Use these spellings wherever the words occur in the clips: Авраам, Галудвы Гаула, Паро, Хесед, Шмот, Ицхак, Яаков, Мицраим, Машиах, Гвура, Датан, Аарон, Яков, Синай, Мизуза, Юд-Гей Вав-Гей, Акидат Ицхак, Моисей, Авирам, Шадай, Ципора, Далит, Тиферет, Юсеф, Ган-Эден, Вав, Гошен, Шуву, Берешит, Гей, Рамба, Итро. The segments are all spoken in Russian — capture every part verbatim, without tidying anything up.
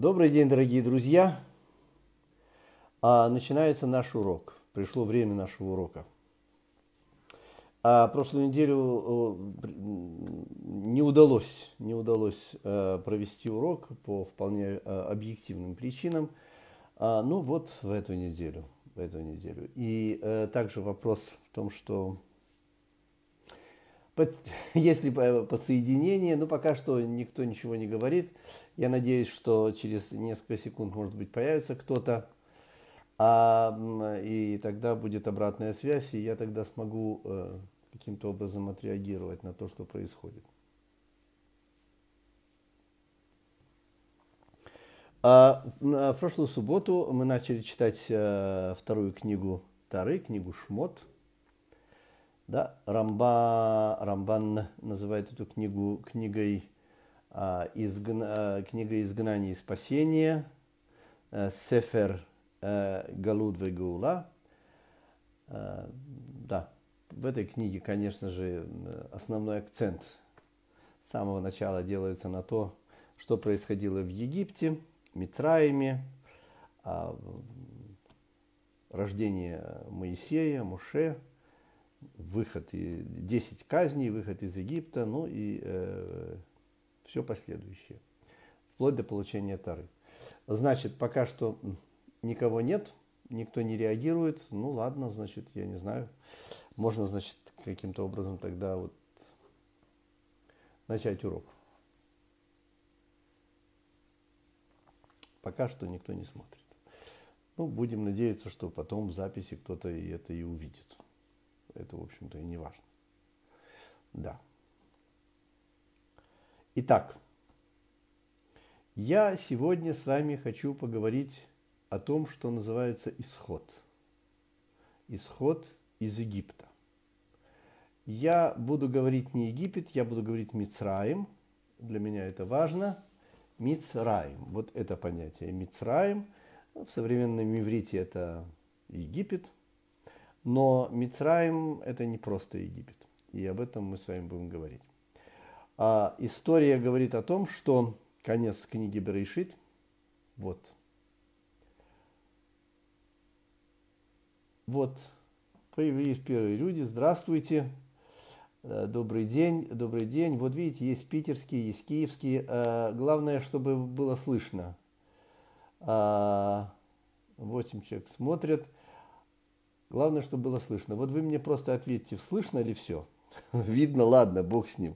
Добрый день, дорогие друзья! А, начинается наш урок. Пришло время нашего урока. А, прошлую неделю не удалось, не удалось провести урок по вполне объективным причинам. А, ну вот в эту неделю, в эту неделю. И а, также вопрос в том, что есть ли подсоединение, но пока что никто ничего не говорит. Я надеюсь, что через несколько секунд, может быть, появится кто-то, а, и тогда будет обратная связь, и я тогда смогу э, каким-то образом отреагировать на то, что происходит. А, в прошлую субботу мы начали читать э, вторую книгу Торы, книгу Шмот. Да, Рамба, Рамбан называет эту книгу книгой, а, изгна, книгой изгнания и спасения, э, Сефер э, Галудвы Гаула. Э, да, в этой книге, конечно же, основной акцент с самого начала делается на то, что происходило в Египте, Мицраиме, э, рождение Моисея, Муше, выход, и десять казней, выход из Египта, ну и э, все последующее, вплоть до получения Торы. Значит, пока что никого нет, никто не реагирует, ну ладно, значит, я не знаю, можно, значит, каким-то образом тогда вот начать урок. Пока что никто не смотрит. Ну, будем надеяться, что потом в записи кто-то и это и увидит. Это, в общем-то, и не важно. Да. Итак, я сегодня с вами хочу поговорить о том, что называется исход. Исход из Египта. Я буду говорить не Египет, я буду говорить Мицраим. Для меня это важно. Мицраим. Вот это понятие Мицраим. В современном иврите это Египет. Но Мицраим – это не просто Египет, и об этом мы с вами будем говорить. А история говорит о том, что конец книги Берешит, вот, вот, появились первые люди, здравствуйте, добрый день, добрый день. Вот видите, есть питерские, есть киевские, а главное, чтобы было слышно. А, восемь человек смотрят. Главное, чтобы было слышно. Вот вы мне просто ответьте, слышно ли все? Видно, ладно, бог с ним.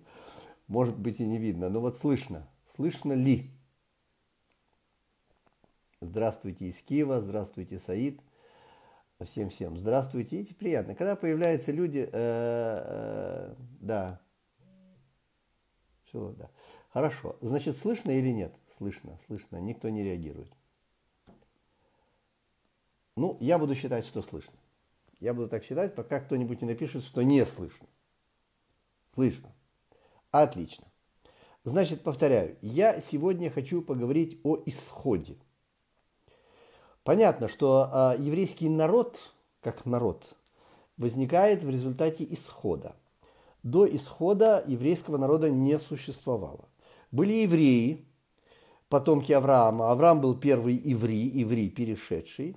Может быть и не видно, но вот слышно. Слышно ли? Здравствуйте из Киева, здравствуйте, Саид. Всем-всем здравствуйте. И приятно. Когда появляются люди... Да. Все, да. Хорошо. Значит, слышно или нет? Слышно, слышно. Никто не реагирует. Ну, я буду считать, что слышно. Я буду так считать, пока кто-нибудь не напишет, что не слышно. Слышно. Отлично. Значит, повторяю, я сегодня хочу поговорить о исходе. Понятно, что э, еврейский народ, как народ, возникает в результате исхода. До исхода еврейского народа не существовало. Были евреи, потомки Авраама. Авраам был первый иври, иври перешедший.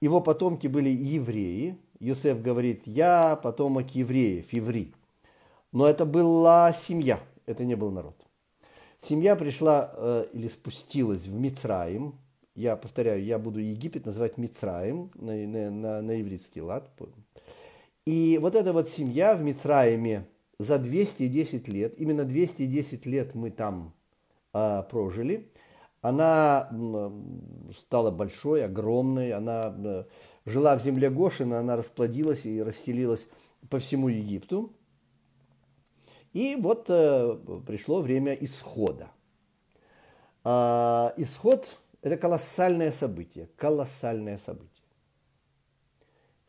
Его потомки были евреи. Юсеф говорит, я потомок евреев, еври. Но это была семья, это не был народ. Семья пришла э, или спустилась в Мицраим. Я повторяю, я буду Египет называть Мицраим на, на, на, на ивритский лад. И вот эта вот семья в Мицраиме за двести десять лет, именно двести десять лет мы там э, прожили. Она стала большой, огромной, она жила в земле Гошена, она расплодилась и расселилась по всему Египту. И вот э, пришло время исхода. А, исход – это колоссальное событие, колоссальное событие.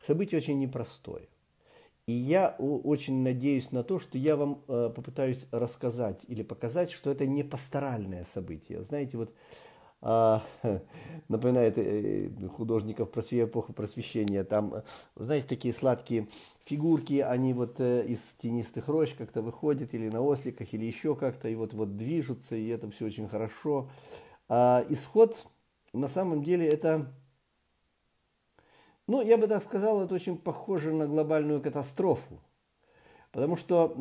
Событие очень непростое. И я очень надеюсь на то, что я вам э, попытаюсь рассказать или показать, что это не пасторальное событие. Знаете, вот э, напоминает э, художников про эпоху просвещения. Там, знаете, такие сладкие фигурки, они вот э, из тенистых рощ как-то выходят или на осликах, или еще как-то, и вот-вот движутся, и это все очень хорошо. А исход, на самом деле, это, ну, я бы так сказал, это очень похоже на глобальную катастрофу. Потому что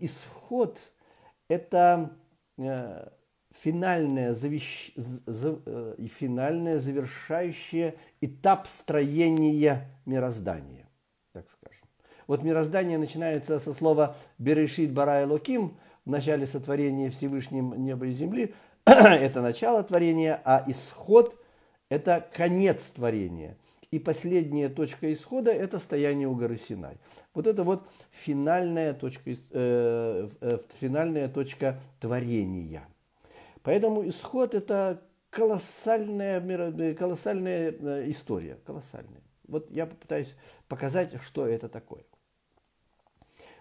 исход – это финальное, завещ... за... финальное завершающее этап строения мироздания, так скажем. Вот мироздание начинается со слова «Берешит бара Элоким», в начале сотворения Всевышним неба и земли. Это начало творения, а исход – это конец творения. И последняя точка исхода – это стояние у горы Синай. Вот это вот финальная точка, э, финальная точка творения. Поэтому исход – это колоссальная, колоссальная история. Колоссальная. Вот я попытаюсь показать, что это такое.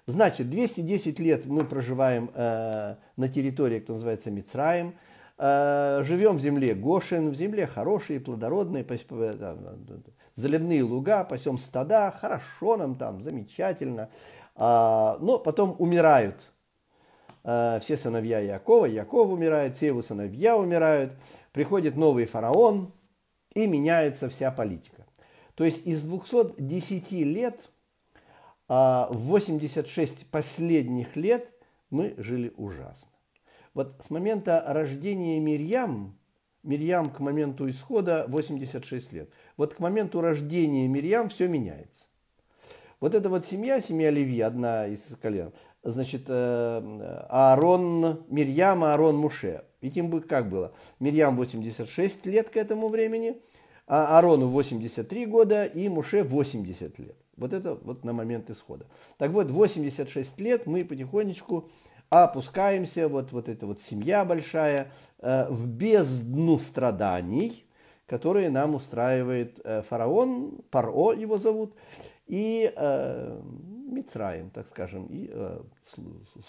Значит, двести десять лет мы проживаем э, на территории, кто называется Мицраим. Э, живем в земле Гошен, в земле хорошие, плодородные, пасем, там, заливные луга, пасем стада, хорошо нам там, замечательно. Э, но потом умирают э, все сыновья Якова, Яков умирает, все его сыновья умирают, приходит новый фараон и меняется вся политика. То есть из двухсот десяти лет... А в восемьдесят шесть последних лет мы жили ужасно. Вот с момента рождения Мирьям, Мирьям к моменту исхода восемьдесят шесть лет. Вот к моменту рождения Мирьям все меняется. Вот эта вот семья, семья Леви, одна из колен, значит, Аарон, Мирьям, Аарон, Муше. Ведь им бы как было? Мирьям восемьдесят шесть лет к этому времени, а Аарону восемьдесят три года и Муше восемьдесят лет. Вот это вот на момент исхода. Так вот, восемьдесят шесть лет мы потихонечку опускаемся, вот, вот эта вот семья большая, э, в бездну страданий, которые нам устраивает э, фараон, Паро его зовут, и э, Мицраим, так скажем, и э,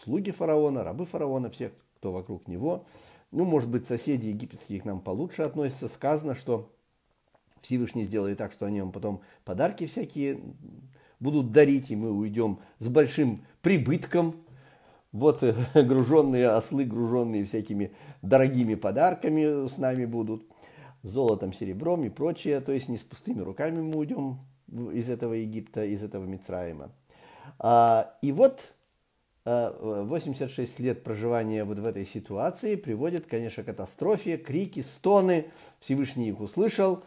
слуги фараона, рабы фараона, все, кто вокруг него. Ну, может быть, соседи египетские к нам получше относятся. Сказано, что Всевышний сделает так, что они вам потом подарки всякие будут дарить, и мы уйдем с большим прибытком. Вот груженные ослы, груженные всякими дорогими подарками с нами будут, золотом, серебром и прочее. То есть не с пустыми руками мы уйдем из этого Египта, из этого Мицраима. И вот восемьдесят шесть лет проживания вот в этой ситуации приводит, конечно, к катастрофе, крики, стоны. Всевышний их услышал.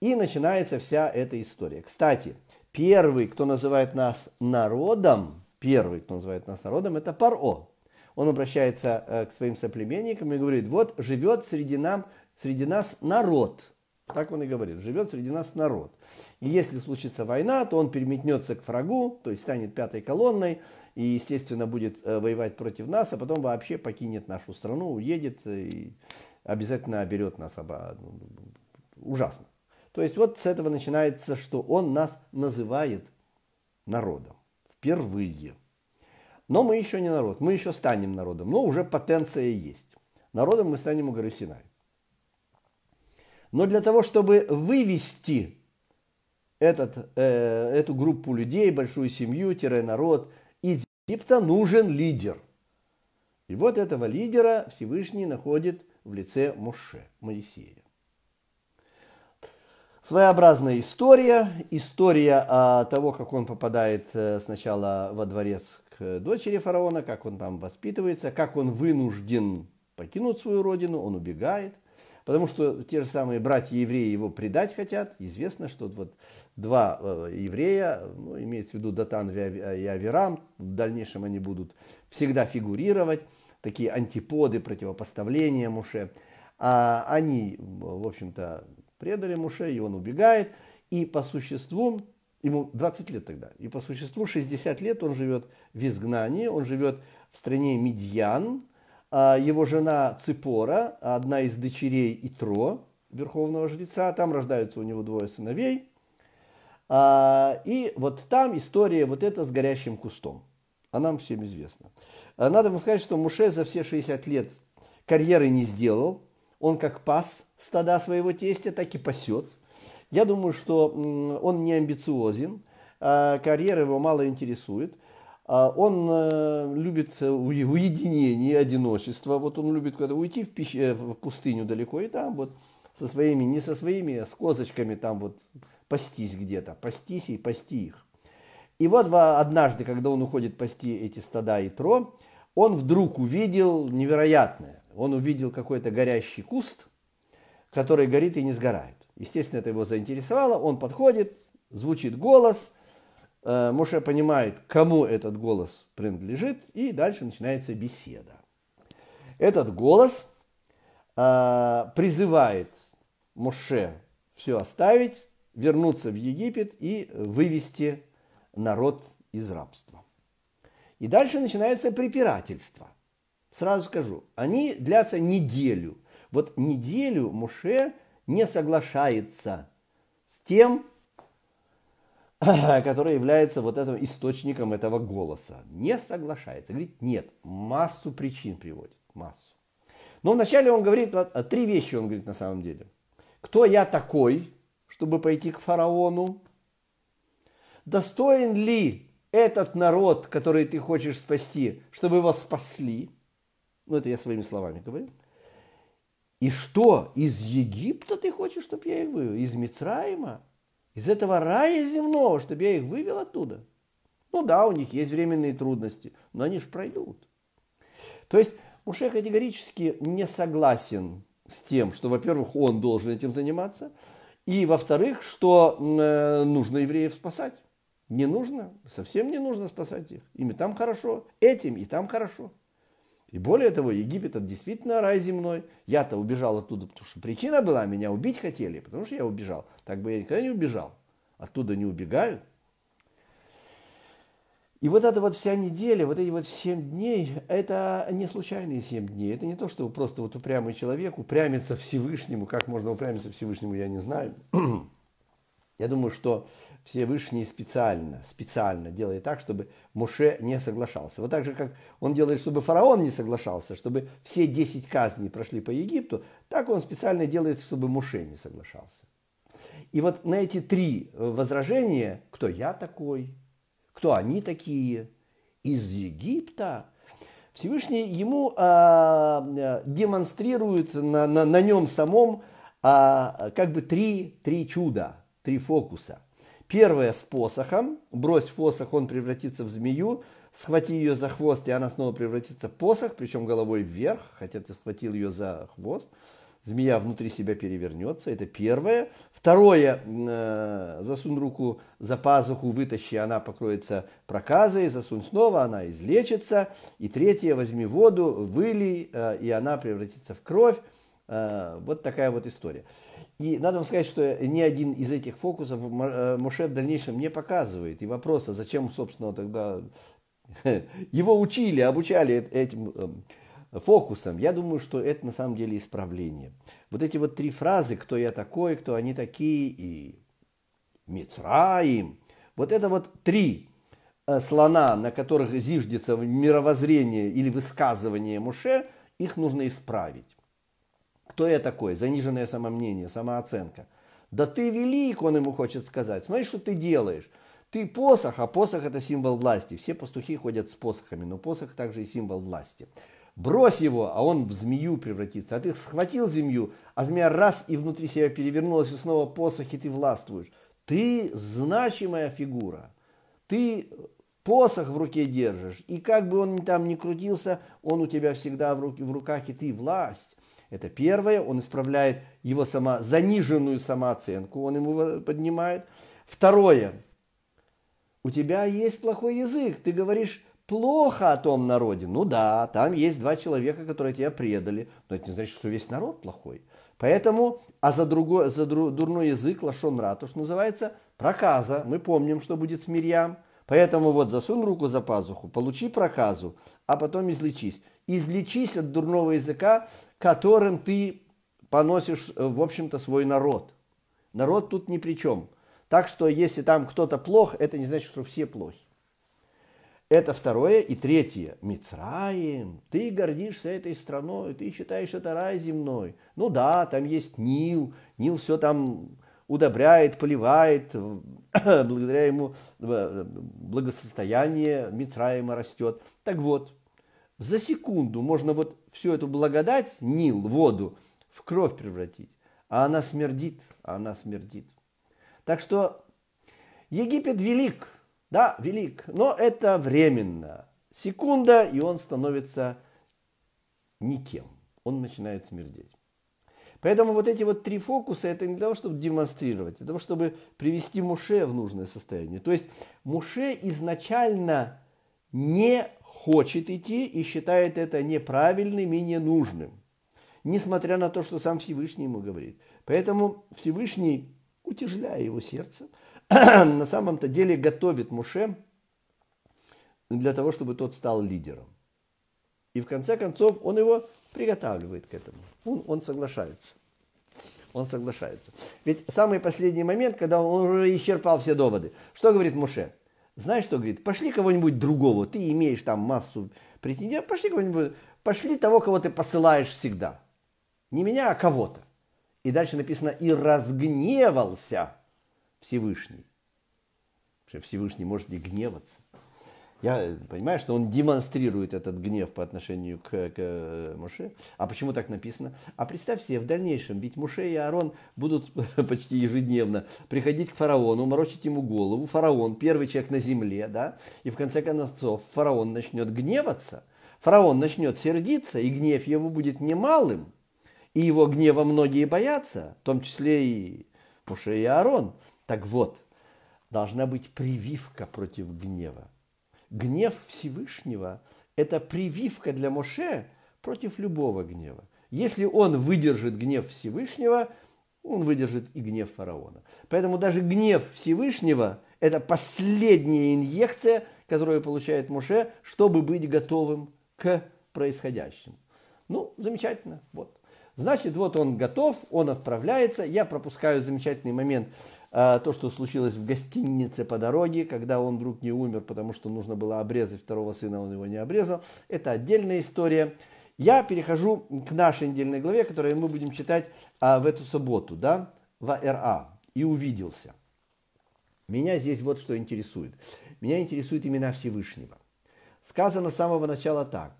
И начинается вся эта история. Кстати, первый, кто называет нас народом, первый, кто называет нас народом, это Паро. Он обращается к своим соплеменникам и говорит: вот живет среди, нам, среди нас народ. Так он и говорит, живет среди нас народ. И если случится война, то он переметнется к врагу, то есть станет пятой колонной, и, естественно, будет воевать против нас, а потом вообще покинет нашу страну, уедет и обязательно оберет нас. Ужасно. То есть вот с этого начинается, что он нас называет народом. Впервые. Но мы еще не народ. Мы еще станем народом. Но уже потенция есть. Народом мы станем у горы Синай. Но для того, чтобы вывести этот, э, эту группу людей, большую семью, народ из Египта, нужен лидер. И вот этого лидера Всевышний находит в лице Муше, Моисея. Своеобразная история, история а, того, как он попадает а, сначала во дворец к дочери фараона, как он там воспитывается, как он вынужден покинуть свою родину, он убегает, потому что те же самые братья-евреи его предать хотят. Известно, что вот два а, еврея, ну, имеется в виду Датан и Авирам, в дальнейшем они будут всегда фигурировать, такие антиподы, противопоставления Муше, а, они, в общем-то, предали Муше, и он убегает, и по существу, ему двадцать лет тогда, и по существу шестьдесят лет он живет в изгнании, он живет в стране Медьян, его жена Ципора, одна из дочерей Итро, верховного жреца, там рождаются у него двое сыновей, и вот там история вот эта с горящим кустом, она нам всем известна. Надо вам сказать, что Муше за все шестьдесят лет карьеры не сделал. Он как пас стада своего тестя, так и пасет. Я думаю, что он не амбициозен, карьера его мало интересует. Он любит уединение и одиночество. Вот он любит куда-то уйти в, пищу, в пустыню далеко, и там вот со своими, не со своими, а с козочками там вот пастись где-то, пастись и пасти их. И вот однажды, когда он уходит пасти эти стада и тро, он вдруг увидел невероятное. Он увидел какой-то горящий куст, который горит и не сгорает. Естественно, это его заинтересовало. Он подходит, звучит голос. Муше понимает, кому этот голос принадлежит, и дальше начинается беседа. Этот голос э, призывает Муше все оставить, вернуться в Египет и вывести народ из рабства. И дальше начинается препирательство. Сразу скажу, они длятся неделю. Вот неделю Муше не соглашается с тем, который является вот этим источником этого голоса. Не соглашается. Говорит, нет, массу причин приводит. Массу. Но вначале он говорит, три вещи он говорит на самом деле. Кто я такой, чтобы пойти к фараону? Достоин ли этот народ, который ты хочешь спасти, чтобы его спасли? Ну, это я своими словами говорю. И что, из Египта ты хочешь, чтобы я их вывел? Из Мицраима? Из этого рая земного, чтобы я их вывел оттуда. Ну да, у них есть временные трудности, но они же пройдут. То есть Муше категорически не согласен с тем, что, во-первых, он должен этим заниматься, и, во-вторых, что э, нужно евреев спасать. Не нужно, совсем не нужно спасать их. Им и там хорошо, этим и там хорошо. И более того, Египет – это действительно рай земной. Я-то убежал оттуда, потому что причина была, меня убить хотели, потому что я убежал. Так бы я никогда не убежал. Оттуда не убегают. И вот эта вот вся неделя, вот эти вот семь дней, это не случайные семь дней. Это не то, что просто вот упрямый человек упрямится Всевышнему. Как можно упрямиться Всевышнему, я не знаю. Я думаю, что Всевышний специально, специально делает так, чтобы Муше не соглашался. Вот так же, как он делает, чтобы фараон не соглашался, чтобы все десять казней прошли по Египту, так он специально делает, чтобы Муше не соглашался. И вот на эти три возражения, кто я такой, кто они такие, из Египта, Всевышний ему а, демонстрирует на, на, на нем самом а, как бы три, три чуда. Три фокуса. Первое с посохом. Брось посох, он превратится в змею. Схвати ее за хвост, и она снова превратится в посох, причем головой вверх, хотя ты схватил ее за хвост. Змея внутри себя перевернется. Это первое. Второе. Э, засунь руку за пазуху, вытащи, она покроется проказой. Засунь снова, она излечится. И третье. Возьми воду, вылей, э, и она превратится в кровь. Э, вот такая вот история. И надо вам сказать, что ни один из этих фокусов Муше в дальнейшем не показывает. И вопрос, а зачем, собственно, тогда его учили, обучали этим фокусам? Я думаю, что это на самом деле исправление. Вот эти вот три фразы, кто я такой, кто они такие, и Мицраим. Вот это вот три слона, на которых зиждется мировоззрение или высказывание Муше, их нужно исправить. Кто я такой? Заниженное самомнение, самооценка. Да ты велик, он ему хочет сказать. Смотри, что ты делаешь. Ты посох, а посох это символ власти. Все пастухи ходят с посохами, но посох также и символ власти. Брось его, а он в змею превратится. А ты схватил змею, а змея раз и внутри себя перевернулась, и снова посох, и ты властвуешь. Ты значимая фигура. Ты посох в руке держишь, и как бы он там ни крутился, он у тебя всегда в, руки, в руках, и ты власть. Это первое, он исправляет его само, заниженную самооценку, он ему поднимает. Второе, у тебя есть плохой язык, ты говоришь плохо о том народе. Ну да, там есть два человека, которые тебя предали, но это не значит, что весь народ плохой. Поэтому, а за, другой, за дру, дурной язык, лашон ратуш, называется проказа. Мы помним, что будет с Мирьям. Поэтому вот засунь руку за пазуху, получи проказу, а потом излечись. Излечись от дурного языка, которым ты поносишь, в общем-то, свой народ. Народ тут ни при чем. Так что, если там кто-то плох, это не значит, что все плохи. Это второе. И третье. Мицраим. Ты гордишься этой страной, ты считаешь это рай земной. Ну да, там есть Нил, Нил все там удобряет, поливает, благодаря ему благосостояние Мицраима растет. Так вот, за секунду можно вот всю эту благодать, Нил, воду, в кровь превратить. А она смердит, а она смердит. Так что Египет велик, да, велик, но это временно. Секунда, и он становится никем. Он начинает смердеть. Поэтому вот эти вот три фокуса, это не для того, чтобы демонстрировать, а для того, чтобы привести Муше в нужное состояние. То есть Муше изначально не хочет идти и считает это неправильным и ненужным, несмотря на то, что сам Всевышний ему говорит. Поэтому Всевышний, утяжеляя его сердце, на самом-то деле готовит Муше для того, чтобы тот стал лидером. И в конце концов он его приготавливает к этому. Он, он соглашается. Он соглашается. Ведь самый последний момент, когда он уже исчерпал все доводы. Что говорит Муше? Знаешь, что говорит? Пошли кого-нибудь другого. Ты имеешь там массу претендентов. Пошли кого-нибудь. Пошли того, кого ты посылаешь всегда. Не меня, а кого-то. И дальше написано: и разгневался Всевышний. Всевышний может и гневаться. Я понимаю, что он демонстрирует этот гнев по отношению к, к Муше. А почему так написано? А представь себе, в дальнейшем, ведь Муше и Аарон будут почти ежедневно приходить к фараону, морочить ему голову. Фараон, первый человек на земле, да? И в конце концов фараон начнет гневаться, фараон начнет сердиться, и гнев его будет немалым. И его гнева многие боятся, в том числе и Муше и Аарон. Так вот, должна быть прививка против гнева. Гнев Всевышнего – это прививка для Муше против любого гнева. Если он выдержит гнев Всевышнего, он выдержит и гнев фараона. Поэтому даже гнев Всевышнего – это последняя инъекция, которую получает Муше, чтобы быть готовым к происходящему. Ну, замечательно. Вот. Значит, вот он готов, он отправляется. Я пропускаю замечательный момент. То, что случилось в гостинице по дороге, когда он вдруг не умер, потому что нужно было обрезать второго сына, он его не обрезал. Это отдельная история. Я перехожу к нашей недельной главе, которую мы будем читать а, в эту субботу. Да? Ваэра. И увиделся. Меня здесь вот что интересует. Меня интересуют имена Всевышнего. Сказано с самого начала так.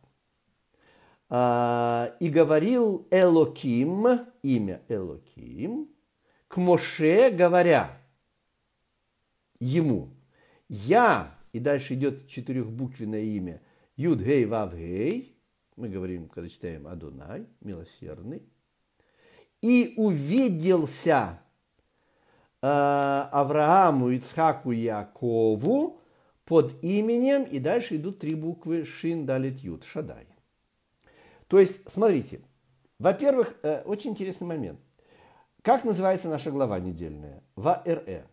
А, и говорил Элоким, имя Элоким, к Муше, говоря ему: я, и дальше идет четырехбуквенное имя, Юд, Гей, Вав, Гей, мы говорим, когда читаем Адунай, милосердный, и увиделся э, Аврааму, Ицхаку, Якову под именем, и дальше идут три буквы Шин, Далит, Юд, Шадай. То есть, смотрите, во-первых, э, очень интересный момент. Как называется наша глава недельная? Ваэра.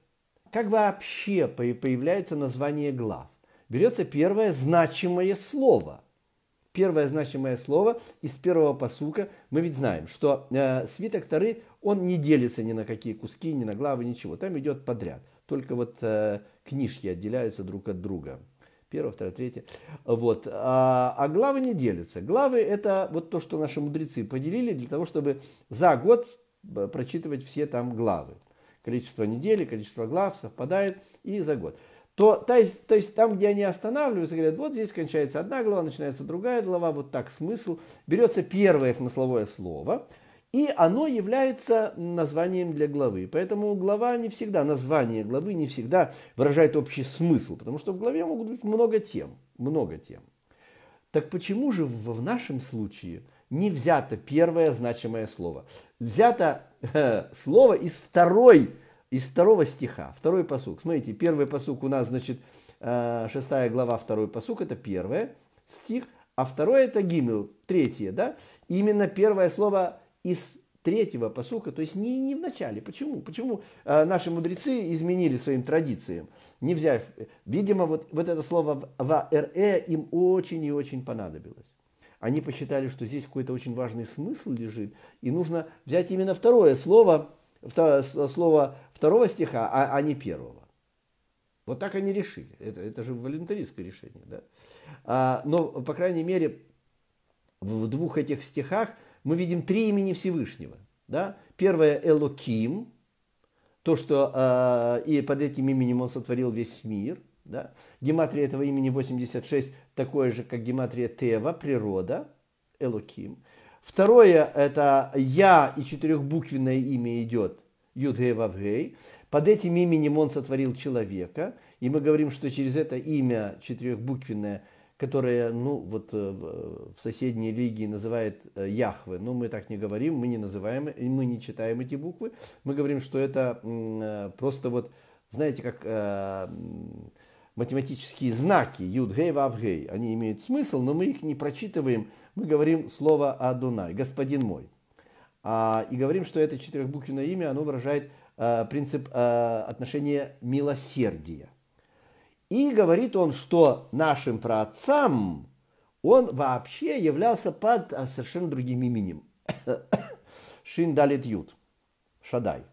Как вообще появляется название глав? Берется первое значимое слово. Первое значимое слово из первого пасука. Мы ведь знаем, что э, свиток Торы, он не делится ни на какие куски, ни на главы, ничего. Там идет подряд. Только вот э, книжки отделяются друг от друга. Первое, второе, третье. Вот. А, а главы не делятся. Главы – это вот то, что наши мудрецы поделили для того, чтобы за год прочитывать все там главы. Количество недель, количество глав совпадает и за год. То, то, есть, то есть там, где они останавливаются, говорят, вот здесь кончается одна глава, начинается другая глава, вот так смысл. Берется первое смысловое слово, и оно является названием для главы. Поэтому глава не всегда, название главы не всегда выражает общий смысл, потому что в главе могут быть много тем, много тем. Так почему же в нашем случае не взято первое значимое слово? Взято э, слово из, второй, из второго стиха, второй пасук. Смотрите, первый пасук у нас, значит, э, шестая глава, второй пасук, это первое стих, а второе это гимел, третье, да? Именно первое слово из третьего пасука, то есть не, не в начале. Почему? Почему э, наши мудрецы изменили своим традициям, не взяв, видимо, вот, вот это слово «ваэре» им очень и очень понадобилось. Они посчитали, что здесь какой-то очень важный смысл лежит, и нужно взять именно второе слово, второе, слово второго стиха, а, а не первого. Вот так они решили. Это, это же волюнтаристское решение. Да? А, но, по крайней мере, в двух этих стихах мы видим три имени Всевышнего. Да? Первое – Элоким, то, что э, и под этим именем он сотворил весь мир. Да? Гематрия этого имени восемьдесят шесть, такое же, как гематрия Тева, природа, Элоким. Второе, это Я, и четырехбуквенное имя идет, Юд, Гей, Вав, Гей. Под этим именем он сотворил человека. И мы говорим, что через это имя четырехбуквенное, которое, ну, вот в соседней религии называют Яхве, но мы так не говорим, мы не называем, мы не читаем эти буквы. Мы говорим, что это просто вот, знаете, как математические знаки, Юд, Гей, Вав, Гей. Они имеют смысл, но мы их не прочитываем. Мы говорим слово Адунай, господин мой. И говорим, что это четырехбуквенное имя, оно выражает принцип отношения милосердия. И говорит он, что нашим праотцам он вообще являлся под совершенно другим именем. Шин, Далит, Юд. Шадай.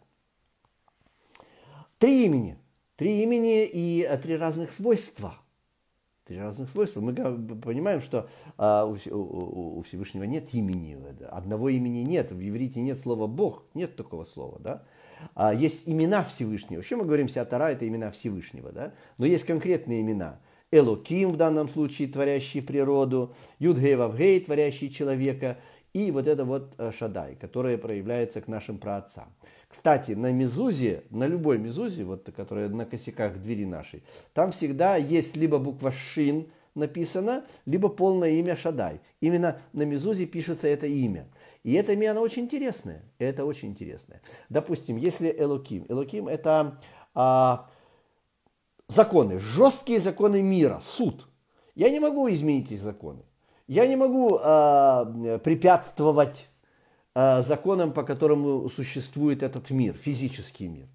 Три имени. Три имени и три разных свойства. Три разных свойства. Мы понимаем, что у Всевышнего нет имени. Одного имени нет. В иврите нет слова «бог». Нет такого слова, да? Есть имена Всевышнего. Вообще мы говорим, Сеатара – это имена Всевышнего. Да? Но есть конкретные имена. Элоким, в данном случае, творящий природу. Юд, Гей, Вав, Гей, творящий человека. И вот это вот Шадай, которое проявляется к нашим праотцам. Кстати, на мизузе, на любой мизузе, вот, которая на косяках двери нашей, там всегда есть либо буква Шин написана, либо полное имя Шадай. Именно на мизузе пишется это имя. И это имя, оно очень интересное. Это очень интересное. Допустим, если Элоким. Элоким – это а, законы, жесткие законы мира, суд. Я не могу изменить эти законы. Я не могу а, препятствовать а, законам, по которым существует этот мир, физический мир.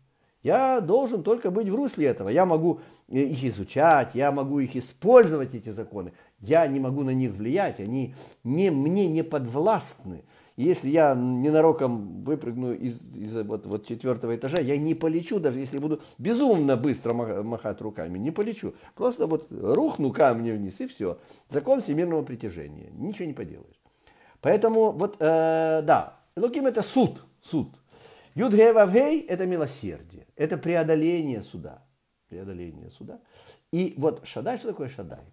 Я должен только быть в русле этого. Я могу их изучать, я могу их использовать, эти законы. Я не могу на них влиять, они не, мне не подвластны. Если я ненароком выпрыгну из, из вот, вот четвертого этажа, я не полечу, даже если буду безумно быстро махать руками, не полечу. Просто вот рухну камнем вниз, и все. Закон всемирного притяжения. Ничего не поделаешь. Поэтому вот, э, да, Элоким – это суд. Суд. Юд, Гей, Вав, Гей – это милосердие. Это преодоление суда. Преодоление суда. И вот Шадай, что такое Шадай?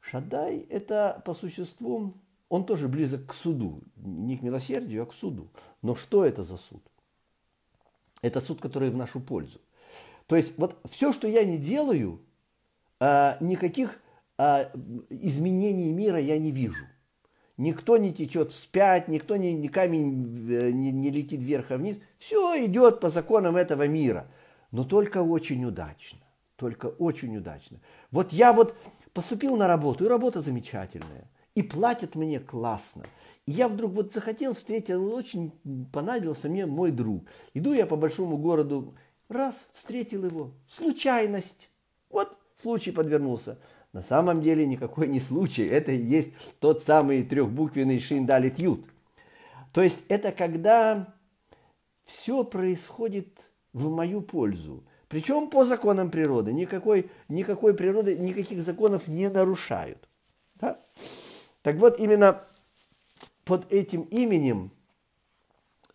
Шадай – это по существу... Он тоже близок к суду, не к милосердию, а к суду. Но что это за суд? Это суд, который в нашу пользу. То есть вот все, что я не делаю, никаких изменений мира я не вижу. Никто не течет вспять, никто не, не камень не, не летит вверх и вниз. Все идет по законам этого мира. Но только очень удачно. Только очень удачно. Вот я вот поступил на работу, и работа замечательная. И платят мне классно. И я вдруг вот захотел встретить, очень понадобился мне мой друг. Иду я по большому городу, раз, встретил его. Случайность. Вот случай подвернулся. На самом деле никакой не случай. Это и есть тот самый трехбуквенный Шин, Далит, Юд. То есть это когда все происходит в мою пользу. Причем по законам природы. Никакой, никакой природы, никаких законов не нарушают. Да? Так вот, именно под этим именем,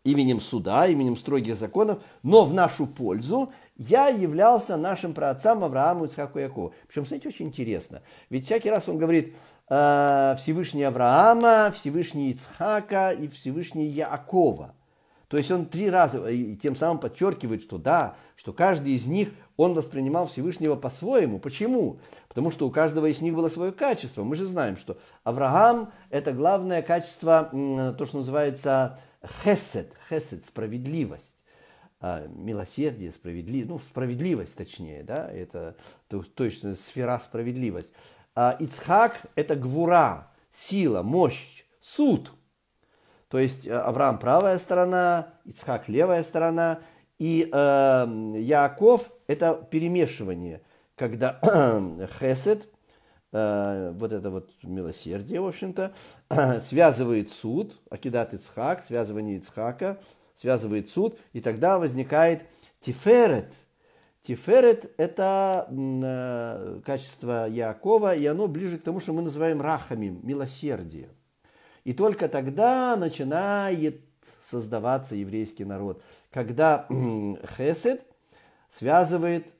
именем суда, именем строгих законов, но в нашу пользу, я являлся нашим праотцам Аврааму, Ицхаку и Якову. Причем, смотрите, очень интересно. Ведь всякий раз он говорит э, Всевышний Авраама, Всевышний Ицхака и Всевышний Якова. То есть он три раза, и тем самым подчеркивает, что да, что каждый из них... Он воспринимал Всевышнего по-своему. Почему? Потому что у каждого из них было свое качество. Мы же знаем, что Авраам – это главное качество, то, что называется хесед, хесед, справедливость. Милосердие, справедливость, ну, справедливость точнее, да, это точно сфера справедливость. Ицхак – это гвура, сила, мощь, суд. То есть Авраам – правая сторона, Ицхак – левая сторона. И э, Яаков – это перемешивание, когда хесед, э, вот это вот милосердие, в общем-то, э, связывает суд, Акидат Ицхак, связывание Ицхака, связывает суд, и тогда возникает Тиферет. Тиферет – это э, качество Яакова, и оно ближе к тому, что мы называем рахамим, милосердие. И только тогда начинает создаваться еврейский народ. Когда Хесед связывает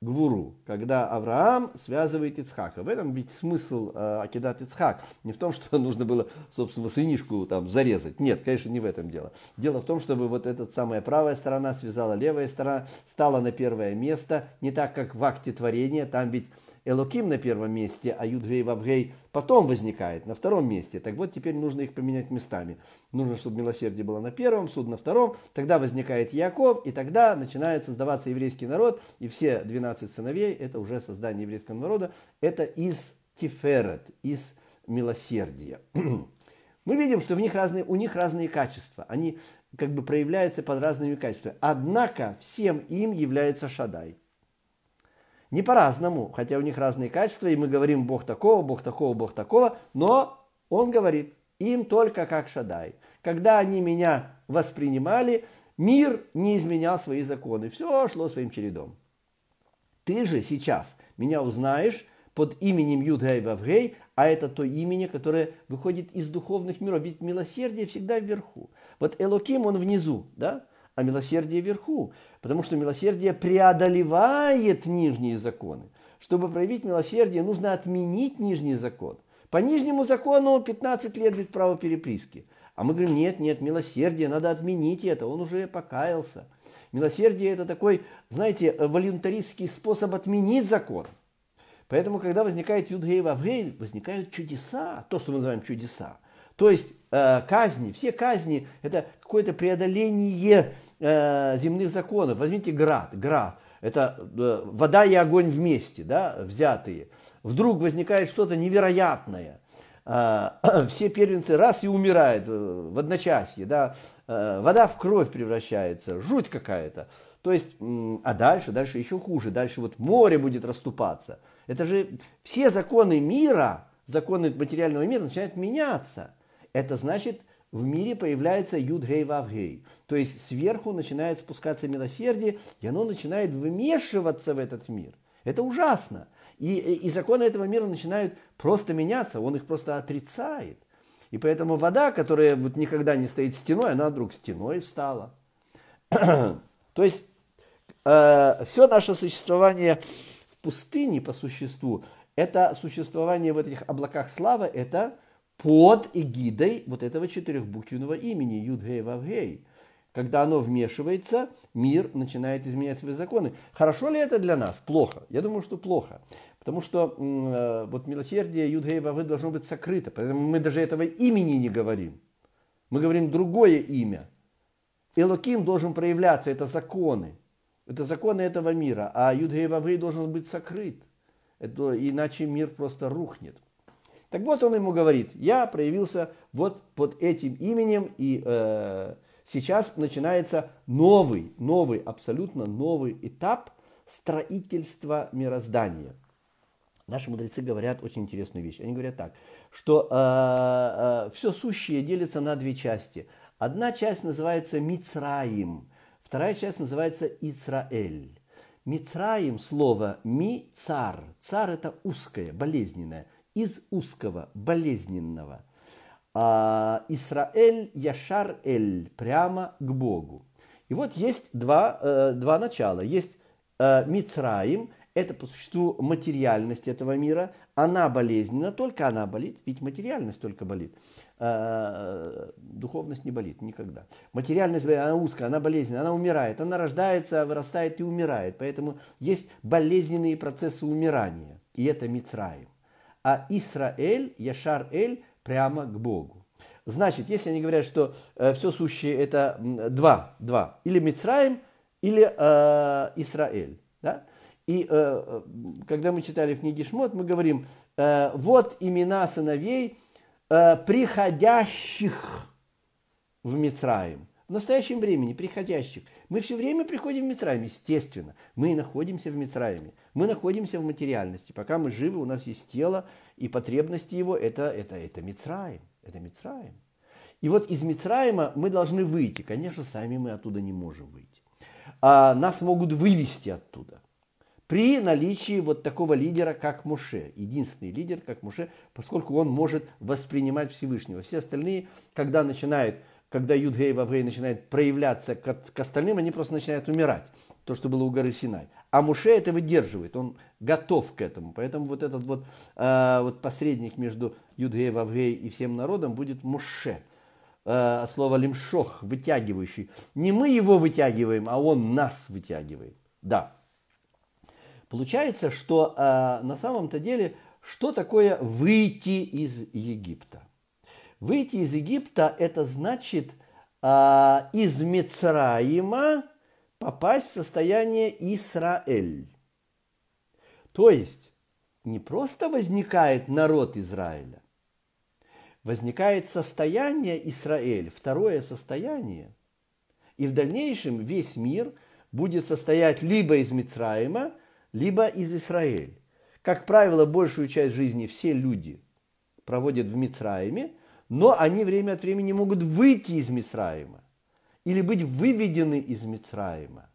Гвуру, когда Авраам связывает Ицхака. В этом ведь смысл э, Акидат Ицхак. Не в том, что нужно было, собственно, сынишку там зарезать. Нет, конечно, не в этом дело. Дело в том, чтобы вот эта самая правая сторона связала левая сторона, стала на первое место, не так, как в акте творения. Там ведь Элоким на первом месте, а Юд, Гей, Вав, Гей потом возникает на втором месте. Так вот, теперь нужно их поменять местами. Нужно, чтобы милосердие было на первом, суд на втором. Тогда возникает Яков, и тогда начинает создаваться еврейский народ, и все двенадцать сыновей, это уже создание еврейского народа, это из Тиферет, из милосердия. Мы видим, что в них разные, у них разные качества, они как бы проявляются под разными качествами. Однако всем им является Шадай. Не по-разному, хотя у них разные качества, и мы говорим Бог такого, Бог такого, Бог такого, но он говорит им только как Шадай. Когда они меня воспринимали, мир не изменял свои законы, все шло своим чередом. Ты же сейчас меня узнаешь под именем Юд-Гей Вав-Гей, а это то имя, которое выходит из духовных миров. Ведь милосердие всегда вверху. Вот Элоким, он внизу, да? А милосердие вверху. Потому что милосердие преодолевает нижние законы. Чтобы проявить милосердие, нужно отменить нижний закон. По нижнему закону пятнадцать лет без права переписки. А мы говорим, нет, нет, милосердие, надо отменить это, он уже покаялся. Милосердие – это такой, знаете, волюнтаристский способ отменить закон. Поэтому, когда возникает Юд-Гей Вав-Гей, возникают чудеса, то, что мы называем чудеса. То есть э, казни, все казни – это какое-то преодоление э, земных законов. Возьмите град, град. Это э, вода и огонь вместе, да, взятые. Вдруг возникает что-то невероятное. Все первенцы раз и умирают в одночасье, да, вода в кровь превращается, жуть какая-то. То есть, а дальше, дальше еще хуже, дальше вот море будет расступаться. Это же все законы мира, законы материального мира начинают меняться. Это значит, в мире появляется Юд-Гей Вав-Гей. То есть сверху начинает спускаться милосердие, и оно начинает вмешиваться в этот мир. Это ужасно. И, и законы этого мира начинают просто меняться, он их просто отрицает. И поэтому вода, которая вот никогда не стоит стеной, она вдруг стеной стала. То есть э, все наше существование в пустыне по существу, это существование в этих облаках славы, это под эгидой вот этого четырехбуквенного имени Юд-Гей Вав-Гей. Когда оно вмешивается, мир начинает изменять свои законы. Хорошо ли это для нас? Плохо. Я думаю, что плохо. Потому что э, вот милосердие Юд-Гей Вав-Гей должно быть сокрыто. Поэтому мы даже этого имени не говорим. Мы говорим другое имя. Элоким должен проявляться. Это законы. Это законы этого мира. А Юд-Гей Вав-Гей должен быть сокрыт. Это, иначе мир просто рухнет. Так вот он ему говорит. Я проявился вот под этим именем и... Э, Сейчас начинается новый, новый, абсолютно новый этап строительства мироздания. Наши мудрецы говорят очень интересную вещь. Они говорят так, что э, э, все сущее делится на две части. Одна часть называется Мицраим, вторая часть называется Исраэль. Мицраим слово ми-цар. Цар это узкое, болезненное. Из узкого, болезненного. А, Исраэль, Яшар Эль, прямо к Богу. И вот есть два, э, два начала. Есть э, Мицраим, это по существу материальность этого мира. Она болезненна, только она болит, ведь материальность только болит. Э, духовность не болит никогда. Материальность, она узкая, она болезненна, она умирает. Она рождается, вырастает и умирает. Поэтому есть болезненные процессы умирания. И это Мицраим. А Исраэль, Яшар Эль, прямо к Богу. Значит, если они говорят, что э, все сущее это два, два, или Мицраим, или э, Исраэль. Да? И э, когда мы читали в книге Шмот, мы говорим, э, вот имена сыновей, э, приходящих в Мицраим. В настоящем времени приходящих. Мы все время приходим в Мицраим, естественно. Мы находимся в Мицраиме. Мы находимся в материальности. Пока мы живы, у нас есть тело, и потребности его – это, это, это Мицраим. Это Мицраим. И вот из Мицраима мы должны выйти. Конечно, сами мы оттуда не можем выйти. А нас могут вывести оттуда. При наличии вот такого лидера, как Муше. Единственный лидер, как Муше, поскольку он может воспринимать Всевышнего. Все остальные, когда начинают... когда Юд, Гей, Вав, Гей начинает проявляться к, к остальным, они просто начинают умирать. То, что было у горы Синай. А Муше это выдерживает, он готов к этому. Поэтому вот этот вот, э, вот посредник между Юд, Гей, Вав, Гей и всем народом будет Муше. Э, слово лимшох, вытягивающий. Не мы его вытягиваем, а он нас вытягивает. Да. Получается, что э, на самом-то деле, что такое выйти из Египта? Выйти из Египта – это значит э, из Мицраима попасть в состояние Исраэль. То есть не просто возникает народ Израиля, возникает состояние Исраэль, второе состояние. И в дальнейшем весь мир будет состоять либо из Мицраима, либо из Исраэль. Как правило, большую часть жизни все люди проводят в Мицраиме, но они время от времени могут выйти из Мицраима или быть выведены из Мицраима,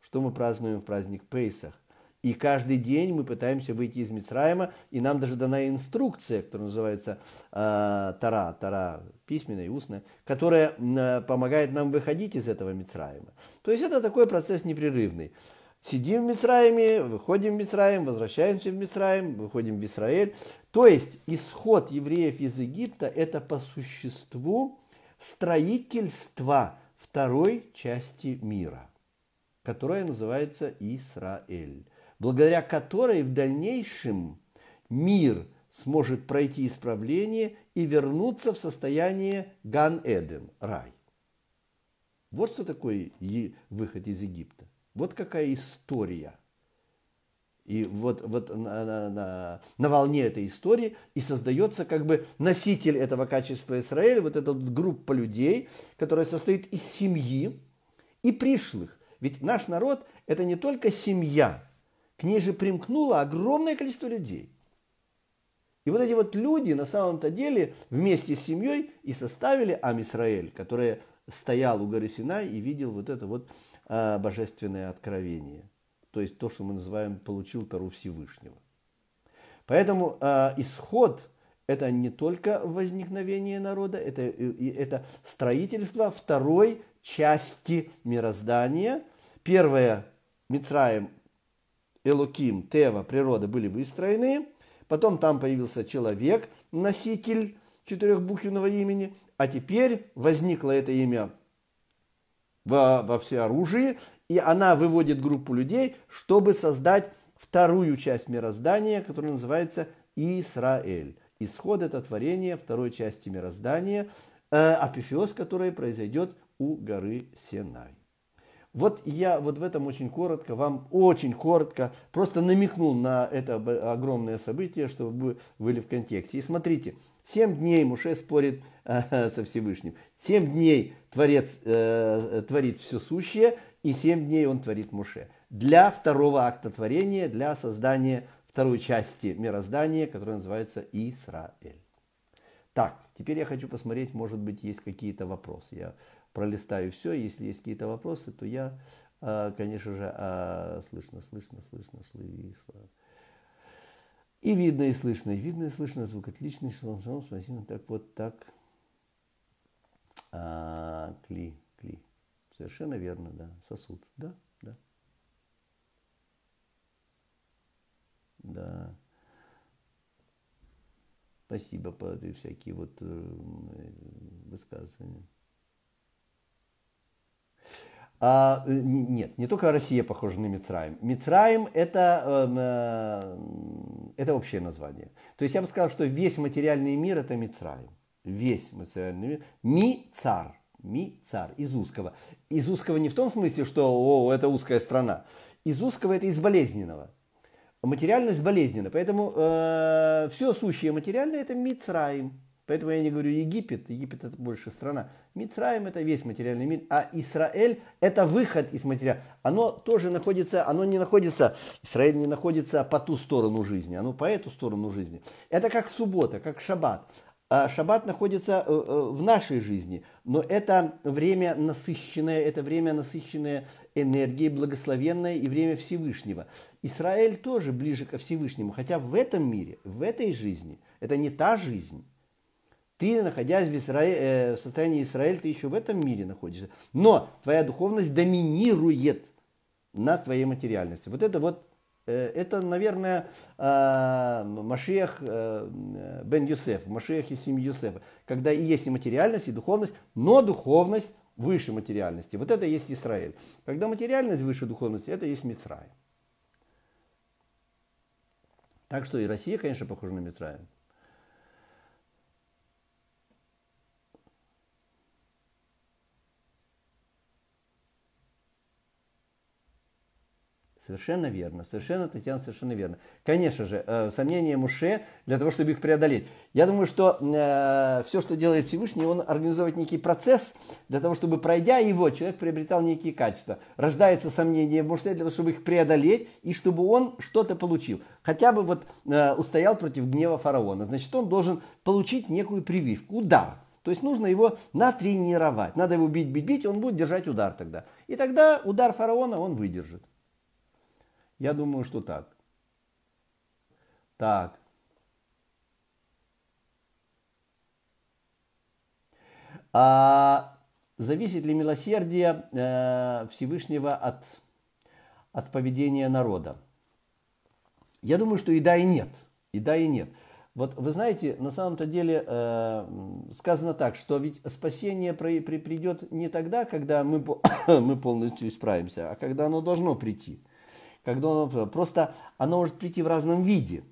что мы празднуем в праздник Пейсах. И каждый день мы пытаемся выйти из Мицраима, и нам даже дана инструкция, которая называется э, Тора, Тора письменная и устная, которая э, помогает нам выходить из этого Мицраима. То есть это такой процесс непрерывный. Сидим в Мицраиме, выходим в Мицраим, возвращаемся в Мицраим, выходим в Исраэль. То есть исход евреев из Египта – это по существу строительство второй части мира, которая называется Исраэль, благодаря которой в дальнейшем мир сможет пройти исправление и вернуться в состояние Ган-Эден, рай. Вот что такое выход из Египта. Вот какая история. И вот, вот на, на, на, на волне этой истории и создается как бы носитель этого качества Израиля, вот эта группа людей, которая состоит из семьи и пришлых. Ведь наш народ – это не только семья. К ней же примкнуло огромное количество людей. И вот эти вот люди на самом-то деле вместе с семьей и составили Ам Исраэль, которая стоял у горы Синай и видел вот это вот а, божественное откровение. То есть то, что мы называем «получил Тору Всевышнего». Поэтому а, исход – это не только возникновение народа, это, и, это строительство второй части мироздания. Первое – Мицраим, Элоким, Тева, природа были выстроены. Потом там появился человек, носитель четырехбуквенного имени, а теперь возникло это имя во, во всеоружии, и она выводит группу людей, чтобы создать вторую часть мироздания, которая называется Исраэль. Исход – это творение второй части мироздания, э, апофеоз, который произойдет у горы Синай. Вот я вот в этом очень коротко, вам очень коротко просто намекнул на это огромное событие, чтобы вы были в контексте. И смотрите, семь дней Муше спорит э, со Всевышним, семь дней Творец э, творит все сущее, и семь дней он творит Муше. Для второго акта творения, для создания второй части мироздания, которая называется Исраэль. Так, теперь я хочу посмотреть, может быть, есть какие-то вопросы. Я пролистаю все, если есть какие-то вопросы, то я, конечно же, слышно, слышно, слышно, слышно. И видно, и слышно, и видно, и слышно, звук отличный, шалом, шалом, спасибо, так вот, так, а, кли, кли, совершенно верно, да, сосуд, да, да, да, спасибо, по всякие вот высказывания. А, нет, не только Россия похожа на Мицраим. Мицраим это, э, это общее название. То есть я бы сказал, что весь материальный мир это Мицраим. Весь материальный мир. Ми-цар. Ми-цар. Из узкого. Из узкого не в том смысле, что о, это узкая страна. Из узкого это из болезненного. Материальность болезненна. Поэтому э, все сущее материальное это Мицраим. Поэтому я не говорю Египет, Египет это больше страна. Мицраим это весь материальный мир, а Исраэль это выход из материала. Оно тоже находится, оно не находится, Исраэль не находится по ту сторону жизни, оно по эту сторону жизни. Это как суббота, как шаббат. Шаббат находится в нашей жизни, но это время насыщенное, это время насыщенное энергией, благословенное и время Всевышнего. Исраэль тоже ближе ко Всевышнему, хотя в этом мире, в этой жизни, это не та жизнь. Ты, находясь в, Исраэ... в состоянии Исраэль, ты еще в этом мире находишься. Но твоя духовность доминирует над твоей материальностью. Вот это вот, это, наверное, Машиах бен Юсеф, Машиах из семьи Юсефа. Когда и есть и материальность, и духовность, но духовность выше материальности. Вот это и есть Исраэль. Когда материальность выше духовности, это и есть Мицраим. Так что и Россия, конечно, похожа на Мицраим. Совершенно верно, совершенно, Татьяна, совершенно верно. Конечно же, сомнения Муше для того, чтобы их преодолеть. Я думаю, что э, все, что делает Всевышний, он организует некий процесс для того, чтобы, пройдя его, человек приобретал некие качества. Рождается сомнение в Муше для того, чтобы их преодолеть и чтобы он что-то получил. Хотя бы вот э, устоял против гнева фараона. Значит, он должен получить некую прививку, удар. То есть нужно его натренировать. Надо его бить, бить, бить, он будет держать удар тогда. И тогда удар фараона он выдержит. Я думаю, что так. Так. А зависит ли милосердие э, Всевышнего от, от поведения народа? Я думаю, что и да, и нет. И да, и нет. Вот вы знаете, на самом-то деле э, сказано так, что ведь спасение при, при, придет не тогда, когда мы, мы полностью исправимся, а когда оно должно прийти. Когда оно, просто оно может прийти в разном виде.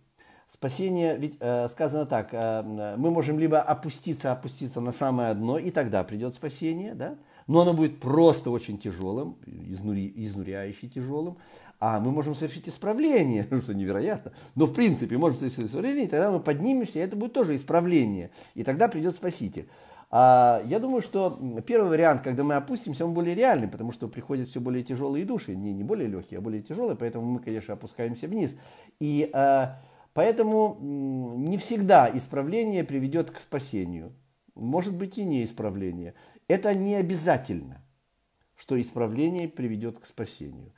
Спасение, ведь э, сказано так, э, мы можем либо опуститься, опуститься на самое дно, и тогда придет спасение, да? Но оно будет просто очень тяжелым, изнури, изнуряюще тяжелым. А мы можем совершить исправление, что невероятно. Но в принципе, можем совершить исправление, и тогда мы поднимемся, и это будет тоже исправление. И тогда придет Спаситель. А я думаю, что первый вариант, когда мы опустимся, он более реальный, потому что приходят все более тяжелые души, не, не более легкие, а более тяжелые, поэтому мы, конечно, опускаемся вниз. И а, поэтому не всегда исправление приведет к спасению. Может быть и не исправление. Это не обязательно, что исправление приведет к спасению.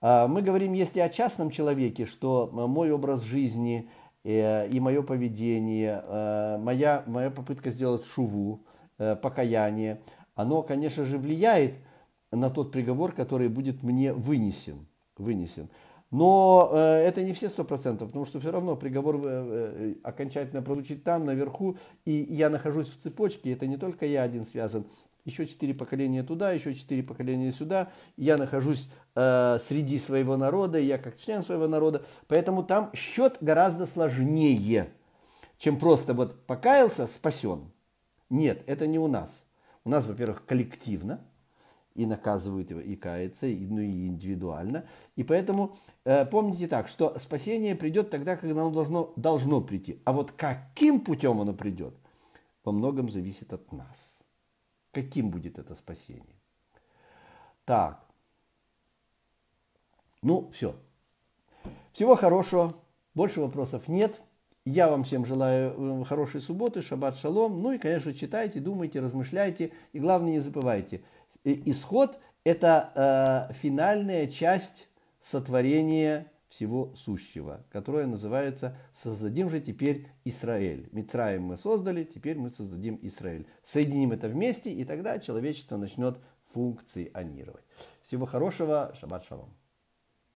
А мы говорим, если о частном человеке, что мой образ жизни э, и мое поведение, э, моя, моя попытка сделать шуву, покаяние, оно, конечно же, влияет на тот приговор, который будет мне вынесен. вынесен. Но э, это не все сто процентов, потому что все равно приговор э, окончательно прозвучит там, наверху, и я нахожусь в цепочке, это не только я один связан, еще четыре поколения туда, еще четыре поколения сюда, я нахожусь э, среди своего народа, я как член своего народа, поэтому там счет гораздо сложнее, чем просто вот покаялся, спасен. Нет, это не у нас. У нас, во-первых, коллективно, и наказывают, и кается, и, ну, и индивидуально. И поэтому э, помните так, что спасение придет тогда, когда оно должно, должно прийти. А вот каким путем оно придет, во многом зависит от нас. Каким будет это спасение? Так. Ну, все. Всего хорошего. Больше вопросов нет. Я вам всем желаю хорошей субботы, шаббат шалом. Ну и, конечно, читайте, думайте, размышляйте. И главное, не забывайте. Исход – это э, финальная часть сотворения всего сущего, которая называется «Создадим же теперь Исраэль». Мицраим мы создали, теперь мы создадим Исраэль. Соединим это вместе, и тогда человечество начнет функционировать. Всего хорошего, шаббат шалом.